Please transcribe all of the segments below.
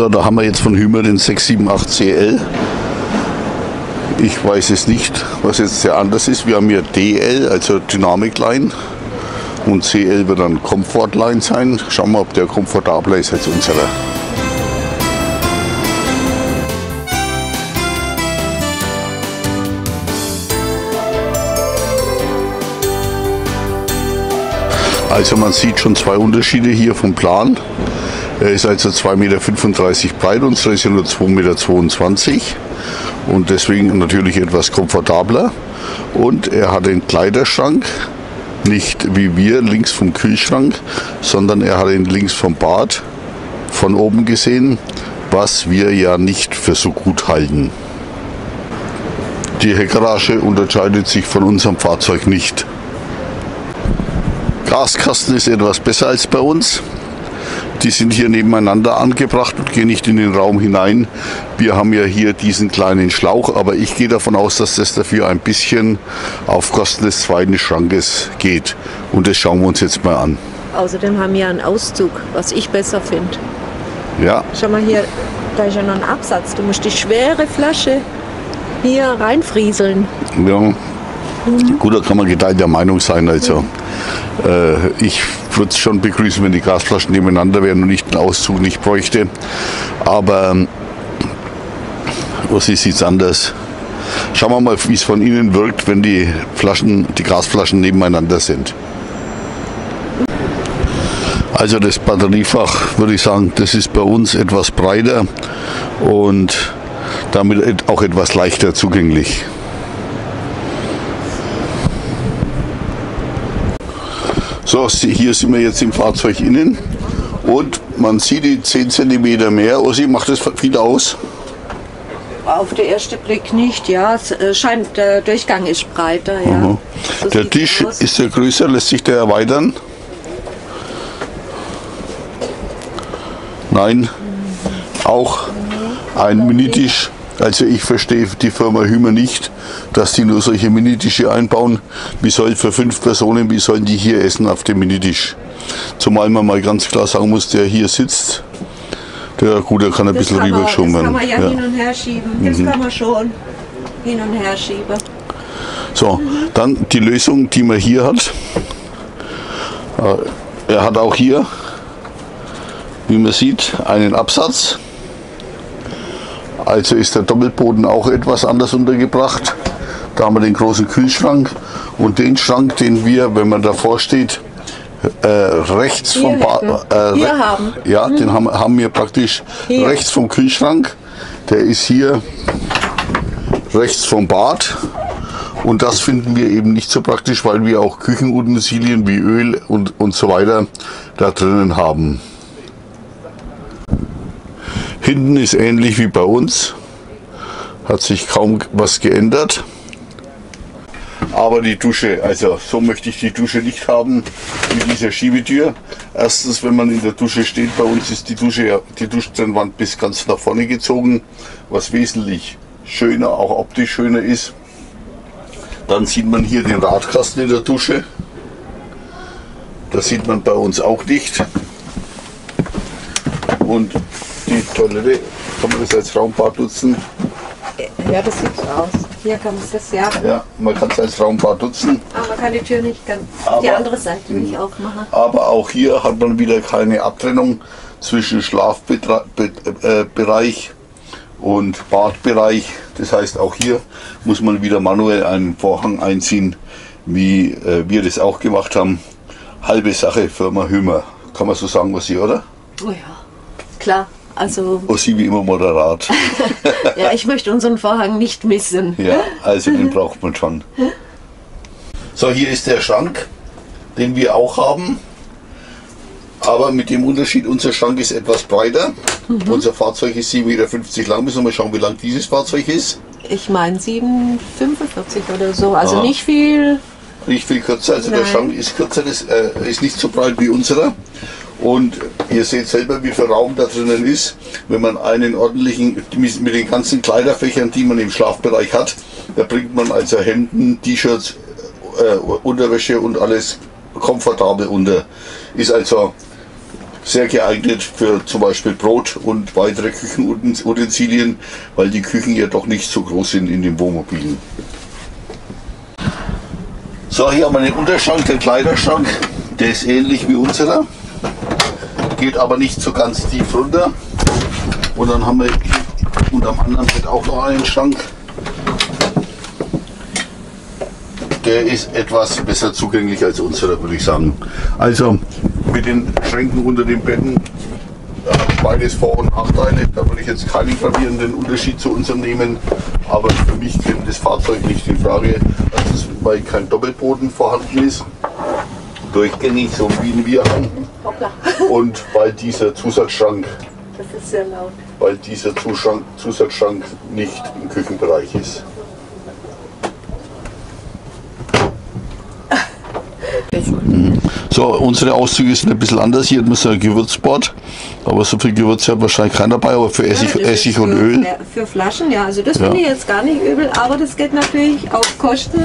So, da haben wir jetzt von Hymer den 678 CL. Ich weiß es nicht, was jetzt sehr anders ist. Wir haben hier DL, also Dynamic Line. Und CL wird dann Comfort Line sein. Schauen wir mal, ob der komfortabler ist als unserer. Also man sieht schon zwei Unterschiede hier vom Plan. Er ist also 2,35 Meter breit, unsere ist ja nur 2,22 Meter und deswegen natürlich etwas komfortabler. Und er hat den Kleiderschrank, nicht wie wir links vom Kühlschrank, sondern er hat ihn links vom Bad, von oben gesehen, was wir ja nicht für so gut halten. Die Heckgarage unterscheidet sich von unserem Fahrzeug nicht. Gaskasten ist etwas besser als bei uns. Die sind hier nebeneinander angebracht und gehen nicht in den Raum hinein. Wir haben ja hier diesen kleinen Schlauch, aber ich gehe davon aus, dass das dafür ein bisschen auf Kosten des zweiten Schrankes geht. Und das schauen wir uns jetzt mal an. Außerdem haben wir einen Auszug, was ich besser finde. Ja. Schau mal hier, da ist ja noch ein Absatz. Du musst die schwere Flasche hier reinfrieseln. Ja. Gut, da kann man geteilter Meinung sein. Also, ich würde es schon begrüßen, wenn die Gasflaschen nebeneinander wären und ich den Auszug nicht bräuchte. Aber Ursi sieht es anders. Schauen wir mal, wie es von innen wirkt, wenn die Gasflaschen nebeneinander sind. Also das Batteriefach, würde ich sagen, das ist bei uns etwas breiter und damit auch etwas leichter zugänglich. So, hier sind wir jetzt im Fahrzeug innen und man sieht die 10 cm mehr. Ursi, macht das viel aus? Auf den ersten Blick nicht, ja. Es scheint, der Durchgang ist breiter. Ja. So der Tisch ist der größer, lässt sich der erweitern? Nein, auch ein Minitisch. Also ich verstehe die Firma Hymer nicht, dass die nur solche Minitische einbauen. Wie sollen für 5 Personen, wie sollen die hier essen auf dem Minitisch? Zumal man mal ganz klar sagen muss, der hier sitzt, der gut, der kann ein bisschen rübergeschoben werden. Das kann man ja hin und her schieben. Das kann man schon hin und her schieben. So, dann die Lösung, die man hier hat. Er hat auch hier, wie man sieht, einen Absatz. Also ist der Doppelboden auch etwas anders untergebracht. Da haben wir den großen Kühlschrank und den Schrank, den wir, wenn man davor steht, rechts vom haben. Ja, den haben wir praktisch hier. Rechts vom Kühlschrank. Der ist hier rechts vom Bad. Und das finden wir eben nicht so praktisch, weil wir auch Küchenutensilien wie Öl und so weiter da drinnen haben. Hinten ist ähnlich wie bei uns, hat sich kaum was geändert, aber die Dusche, also so möchte ich die Dusche nicht haben mit dieser Schiebetür. Erstens, wenn man in der Dusche steht, bei uns ist die Duschtrennwand bis ganz nach vorne gezogen, was wesentlich schöner, auch optisch schöner ist. Dann sieht man hier den Radkasten in der Dusche, das sieht man bei uns auch nicht. Und die Toilette, kann man das als Raumbad nutzen? Ja, das sieht so aus. Hier kann man das ja, man kann es als Raumbad nutzen. Aber man kann die Tür nicht ganz, die andere Seite nicht aufmachen. Aber auch hier hat man wieder keine Abtrennung zwischen Schlafbereich und Badbereich. Das heißt, auch hier muss man wieder manuell einen Vorhang einziehen, wie wir das auch gemacht haben. Halbe Sache, Firma Hymer. Kann man so sagen, was hier, oder? Oh ja, klar. Also, Ursi wie immer moderat. Ja, ich möchte unseren Vorhang nicht missen. Ja, also den braucht man schon. So, hier ist der Schrank, den wir auch haben. Aber mit dem Unterschied, unser Schrank ist etwas breiter. Unser Fahrzeug ist 7,50 Meter lang. Müssen wir mal schauen, wie lang dieses Fahrzeug ist. Ich meine 7,45 oder so. Also nicht viel. Nicht viel kürzer. Also der Schrank ist kürzer, das ist nicht so breit wie unserer. Und ihr seht selber, wie viel Raum da drinnen ist, wenn man einen ordentlichen, mit den ganzen Kleiderfächern, die man im Schlafbereich hat, da bringt man also Hemden, T-Shirts, Unterwäsche und alles komfortabel unter. Ist also sehr geeignet für zum Beispiel Brot und weitere Küchenutensilien, weil die Küchen ja doch nicht so groß sind in den Wohnmobilen. So, hier haben wir den Unterschrank, den Kleiderschrank, der ist ähnlich wie unserer, geht aber nicht so ganz tief runter. Und dann haben wir unter dem anderen Bett auch noch einen Schrank. Der ist etwas besser zugänglich als unserer, würde ich sagen. Also mit den Schränken unter den Betten, beides Vor- und Nachteile. Da würde ich jetzt keinen gravierenden Unterschied zu unserem nehmen. Aber für mich kommt das Fahrzeug nicht in Frage, dass es bei kein Doppelboden vorhanden ist. Durchgängig, so wie wir haben. Und weil dieser Zusatzschrank, das ist sehr laut, weil dieser Zusatzschrank nicht im Küchenbereich ist. So, unsere Auszüge sind ein bisschen anders. Hier müssen wir ein Gewürzbord, aber so viel Gewürz hat wahrscheinlich keiner dabei, aber für Essig, ja, Essig und für Öl. Für Flaschen, ja, also das finde ich jetzt gar nicht übel, aber das geht natürlich auf Kosten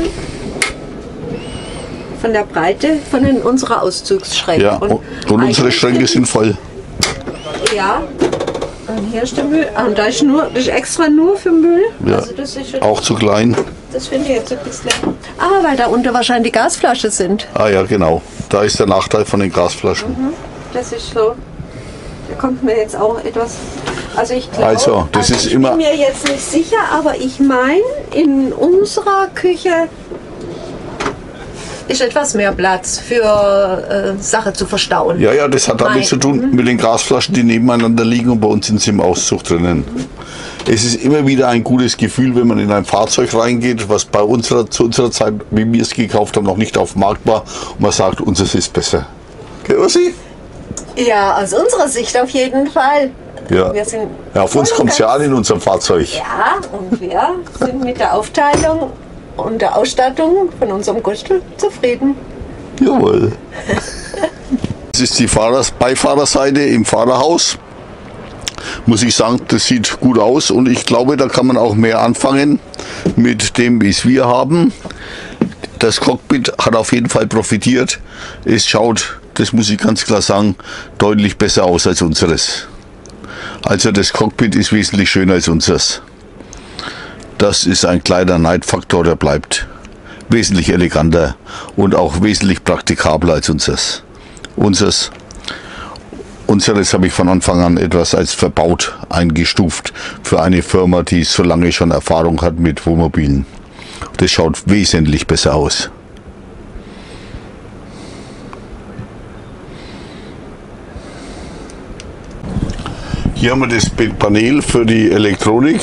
von der Breite von unserer Auszugsschränke. Ja, und unsere Schränke sind voll. Ja, und hier ist der Müll. Und da ist, das ist extra nur für Müll. Ja, also das ist auch zu klein. Das finde ich jetzt ein bisschen. Ah, weil da unten wahrscheinlich die Gasflaschen sind. Ah ja, genau. Da ist der Nachteil von den Gasflaschen. Mhm, das ist so. Da kommt mir jetzt auch etwas. Also ich glaube, also, ich bin mir jetzt nicht sicher, aber ich meine, in unserer Küche ist etwas mehr Platz für Sachen zu verstauen. Ja, ja, das hat damit zu tun mit den Gasflaschen, die nebeneinander liegen, und bei uns sind sie im Auszug drinnen. Es ist immer wieder ein gutes Gefühl, wenn man in ein Fahrzeug reingeht, was bei zu unserer Zeit, wie wir es gekauft haben, noch nicht auf dem Markt war, und man sagt, unseres ist besser. Okay, Ursi? Ja, aus unserer Sicht auf jeden Fall. Ja. Wir sind auf uns kommt es ja an in unserem Fahrzeug. Ja, und wir sind mit der Aufteilung und der Ausstattung von unserem Gustel zufrieden. Jawohl. Das ist die Beifahrerseite im Fahrerhaus. Muss ich sagen, das sieht gut aus, und ich glaube, da kann man auch mehr anfangen mit dem, wie es wir haben. Das Cockpit hat auf jeden Fall profitiert. Es schaut, das muss ich ganz klar sagen, deutlich besser aus als unseres. Also das Cockpit ist wesentlich schöner als unseres. Das ist ein kleiner Neidfaktor, der bleibt. Wesentlich eleganter und auch wesentlich praktikabler als unseres. Unseres habe ich von Anfang an etwas als verbaut eingestuft für eine Firma, die so lange schon Erfahrung hat mit Wohnmobilen. Das schaut wesentlich besser aus. Hier haben wir das Panel für die Elektronik.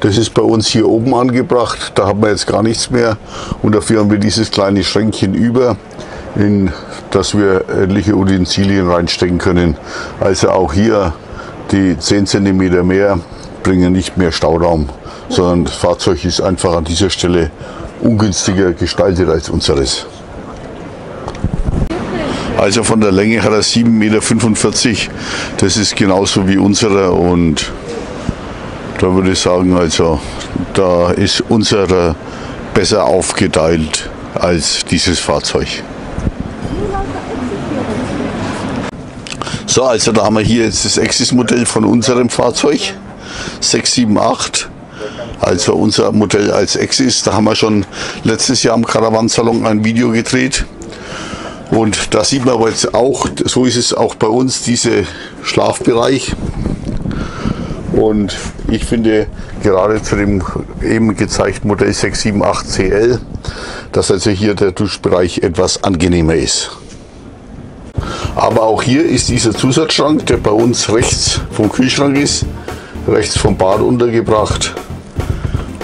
Das ist bei uns hier oben angebracht, da haben wir jetzt gar nichts mehr, und dafür haben wir dieses kleine Schränkchen über, in das wir ähnliche Utensilien reinstecken können. Also auch hier die 10 cm mehr bringen nicht mehr Stauraum, sondern das Fahrzeug ist einfach an dieser Stelle ungünstiger gestaltet als unseres. Also von der Länge hat er 7,45 m, das ist genauso wie unserer, und da würde ich sagen, also da ist unsere besser aufgeteilt als dieses Fahrzeug. So, also da haben wir hier jetzt das Exis-Modell von unserem Fahrzeug, 678. Also unser Modell als Exis, da haben wir schon letztes Jahr am Caravan Salon ein Video gedreht. Und da sieht man aber jetzt auch, so ist es auch bei uns, dieser Schlafbereich. Und ich finde gerade zu dem eben gezeigten Modell 678 CL, dass also hier der Duschbereich etwas angenehmer ist. Aber auch hier ist dieser Zusatzschrank, der bei uns rechts vom Kühlschrank ist, rechts vom Bad untergebracht.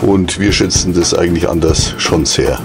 Und wir schätzen das eigentlich anders schon sehr.